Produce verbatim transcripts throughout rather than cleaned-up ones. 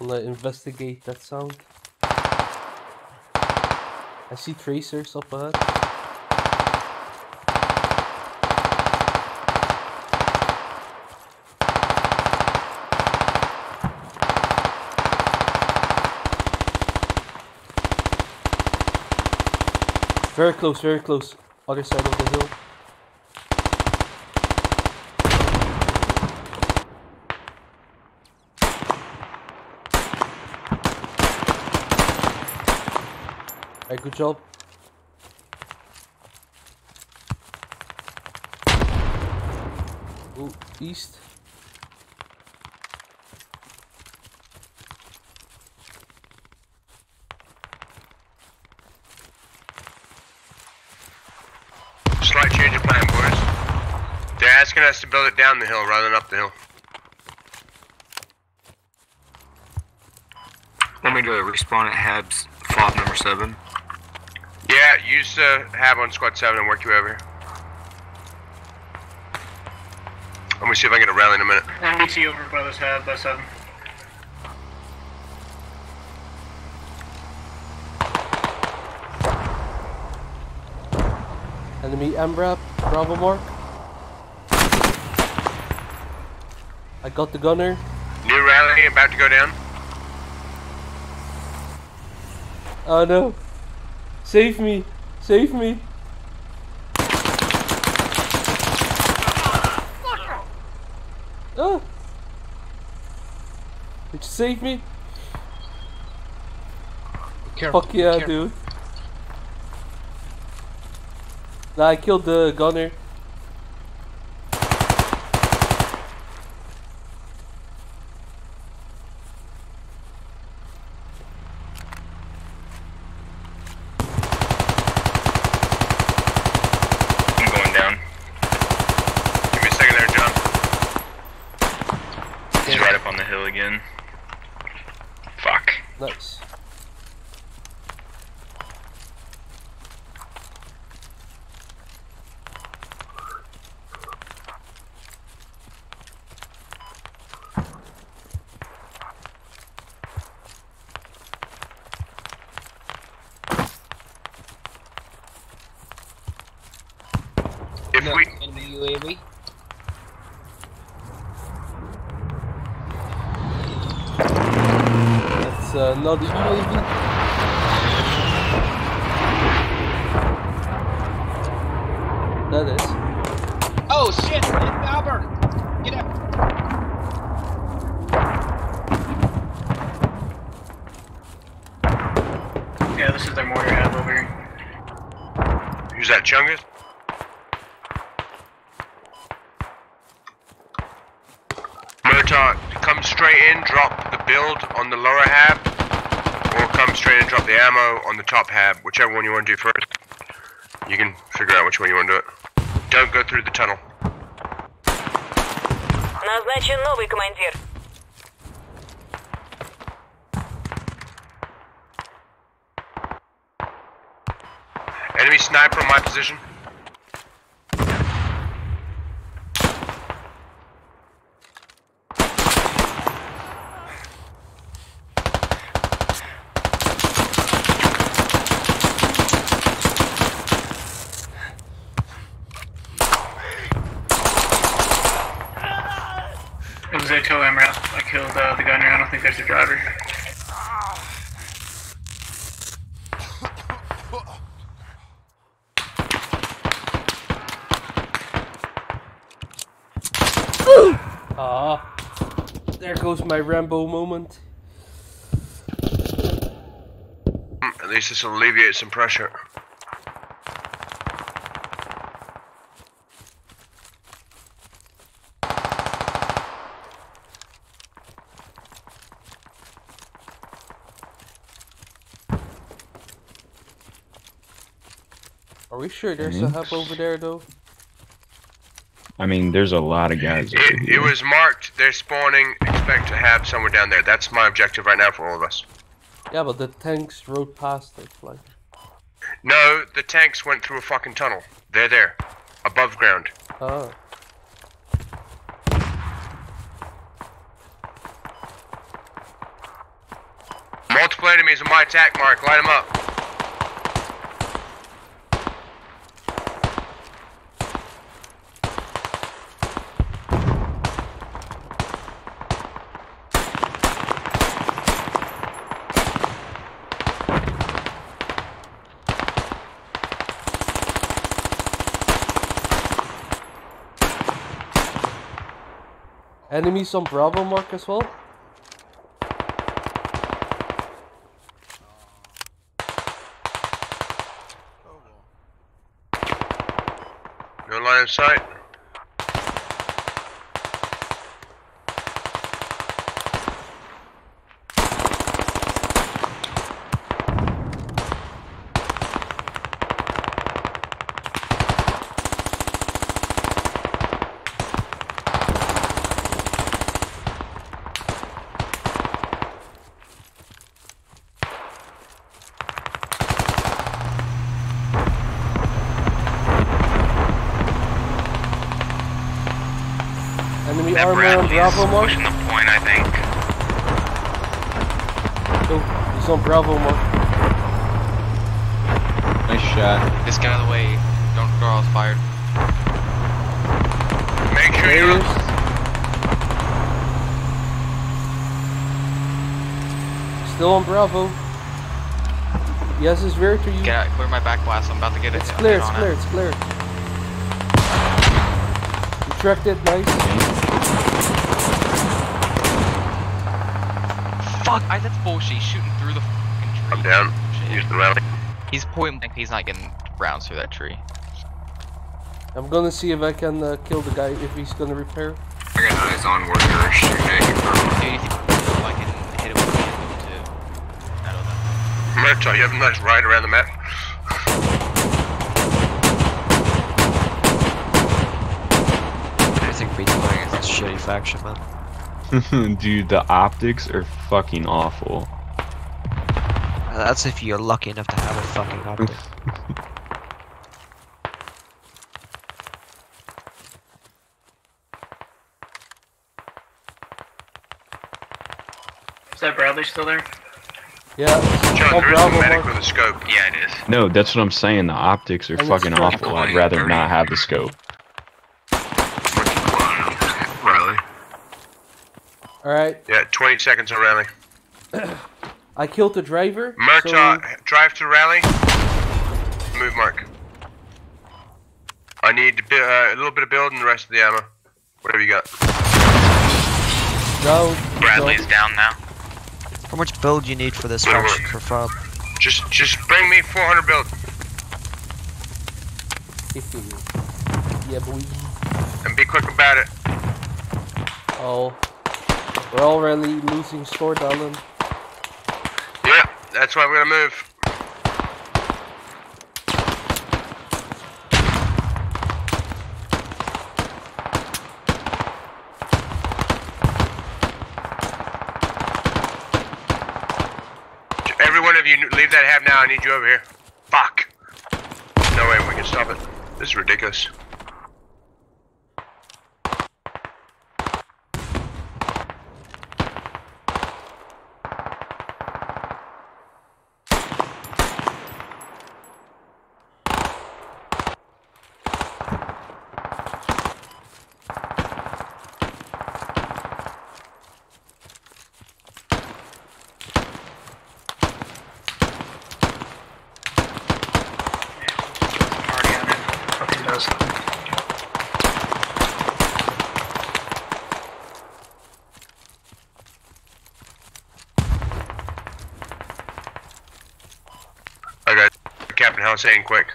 I'll uh, investigate that sound. I see tracers up ahead. Very close, very close. Other side of the hill. Alright, good job. Ooh, east. Slight change of plan, boys. They're asking us to build it down the hill rather than up the hill. Want me to respawn at Hab's fob number seven? Yeah, use the uh, Hab on squad seven and work you over. I'm gonna see if I can get a rally in a minute. M B T over by this Hab by seven. Enemy M R A P, Bravo Mark. I got the gunner. New rally about to go down. Oh no. Save me! Save me! Oh! Did you save me? Careful. Fuck yeah, Careful. dude. Nah, I killed the gunner. Nice. If no, we enemy U A V. Uh, not even. That is. Oh shit! Albert, get up! Yeah, this is their mortar head over here. Use that Chungus. Murtaugh, come straight in. Drop the build on the lower half. Come straight and drop the ammo on the top Hab, whichever one you want to do first. You can figure out which one you want to do it. Don't go through the tunnel. Назначен новый командир. Enemy sniper on my position. I killed uh, the gunner. I don't think there's a driver. Ah, there goes my Rambo moment. At least this will alleviate some pressure. Are we sure there's a Hab over there though? I mean, there's a lot of guys. It, it was marked. They're spawning. Expect to Hab somewhere down there. That's my objective right now for all of us. Yeah, but the tanks rode past it, like. No, the tanks went through a fucking tunnel. They're there, above ground. Oh. enemies on my attack mark. Line them up. Enemies on Bravo mark as well. No line of sight. That Bradley is pushing the point, I think. Oh, he's on Bravo mark. Nice shot. Just get out of the way. Don't draw us fired. Make sure you lose. Still on Bravo. Yes, it's very to you. Get out, clear my back blast. I'm about to get it. It's clear, it's clear, it's clear. You tracked it, nice. Fuck, I, that's bullshit, he's shooting through the fucking tree. I'm down, shit. Use the rally. He's point blank, he's not getting rounds through that tree. I'm gonna see if I can uh, kill the guy, if he's gonna repair. I got eyes on where you're shooting. Dude, if you feel like it and hit it with a handle too. I don't know. Merchant, you have a nice ride around the map. I think we can play against this shitty faction, man. Dude, the optics are fucking awful. That's if you're lucky enough to have a fucking optic. Is that Bradley still there? Yeah. John, oh, there is a medic with a scope. Yeah, it is. No, that's what I'm saying. The optics are and fucking awful. I'd rather not have the scope. Alright. Yeah, twenty seconds on rally. I killed the driver. March on, so... drive to rally. Move mark. I need uh, a little bit of build and the rest of the ammo. Whatever you got. No. Bradley's no. down now. How much build you need for this faction for Fob? Just, just bring me four hundred build. Yeah, boy. And be quick about it. Oh. We're already losing score, Dylan. Yeah, that's why we're gonna move. Every one of you, leave that half now. I need you over here. Fuck. No way we can stop it. This is ridiculous. Saying quick.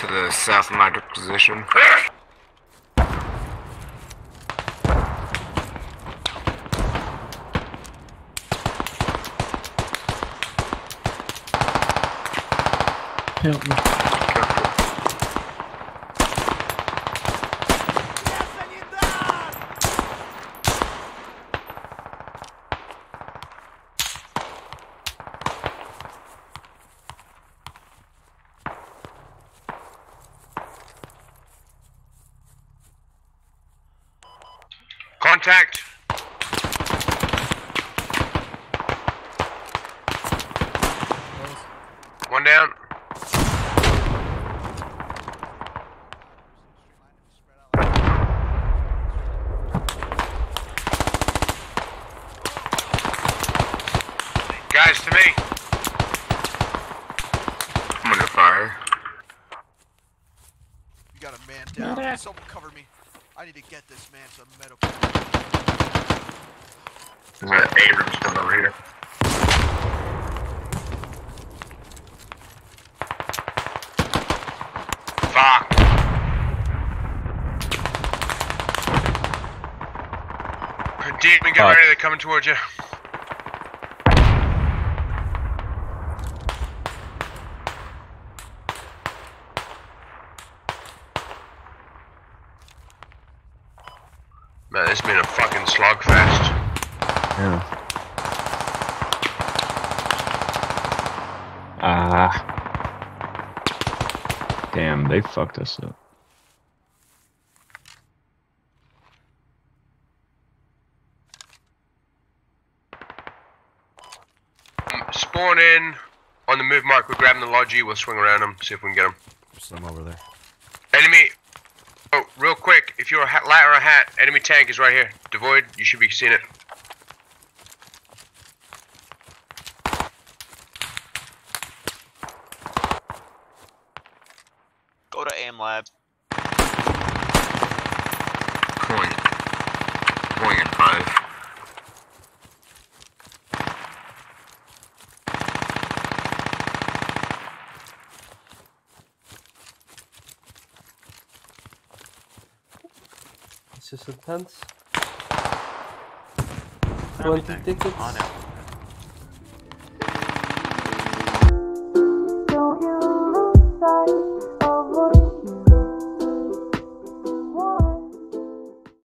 to the south of my position. Help me. Contact. One down. Guys, to me. I'm under fire. You got a man down. Yeah. Someone cover me. I need to get this man some medical. There's an Abrams coming over here. Fuck. Deep and get ready, they're coming towards you. Man, this has been a fucking slugfest. Yeah. Ah. Damn, they fucked us up. Spawn in. On the move mark, we're grabbing the lodgy, we'll swing around them, see if we can get them. There's some over there. Enemy! Oh, real quick, if you're a hat, light or a hat, enemy tank is right here. Devoid, you should be seeing it. Go to aim lab. Coin. Going in five. This is intense. Everything. twenty tickets.